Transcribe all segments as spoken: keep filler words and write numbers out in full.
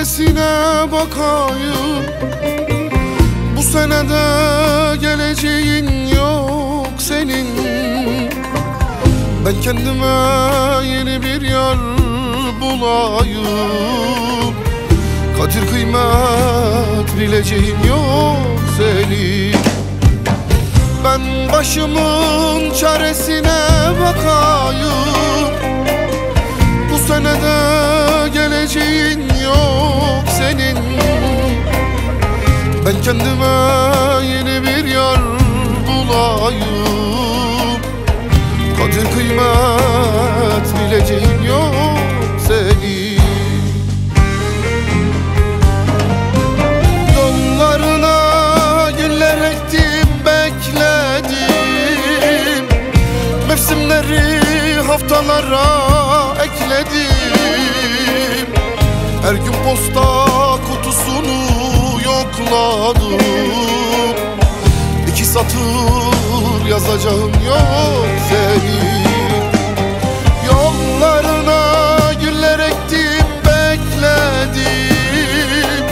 çaresine bakayım. Bu senede geleceğin yok senin. Ben kendime yeni bir yer bulayım. Kadir kıymet bileceğin yok senin. Ben başımın çaresine bakayım. Bu senede geleceğin yok senin. Ben kendime yeni bir yer bulayım. Kadir kıymet bileceğin yok senin. Haftalara ekledim. Her gün posta kutusunu yokladım. İki satır yazacağım yok senin. Yollarına güller ektim, bekledim.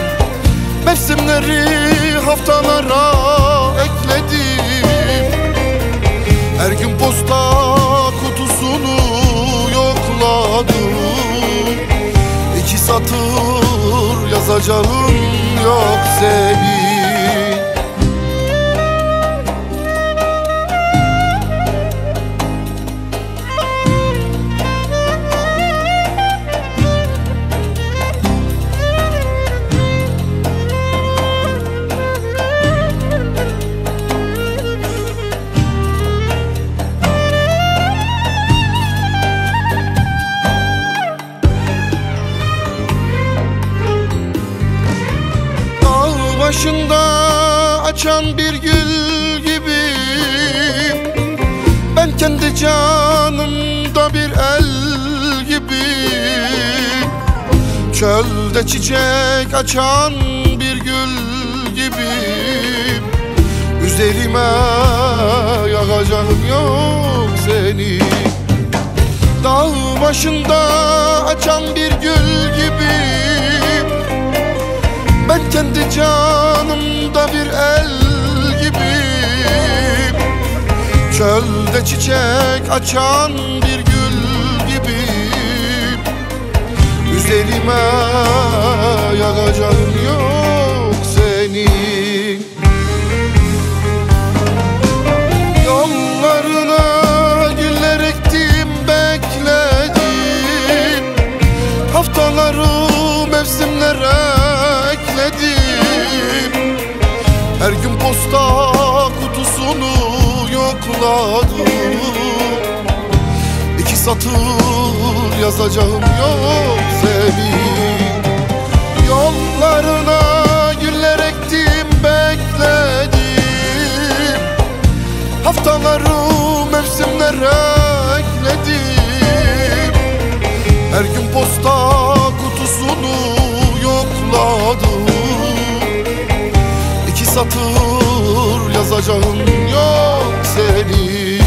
Mevsimleri haftalara ekledim. Her gün posta İki satır yazacağım yok senin. Başında açan bir gül gibi ben kendi canımda bir el gibi. Çölde çiçek açan bir gül gibi üzerime yağacağım yok seni. Dağ başında açan bir gül gibi ben kendi canımda bir el gibi. Çölde çiçek açan bir gül gibi üzerime yağacağım yok senin. Yollarına güller ektim, bekledim. Haftaları mevsimlere ekledim. Her gün posta kutusunu yokladım. İki satır yazacağım yok senin. Yollarına güller ektim, bekledim. Haftaları mevsimlere ekledim. Her gün posta kutusunu satır yazacağım yok senin.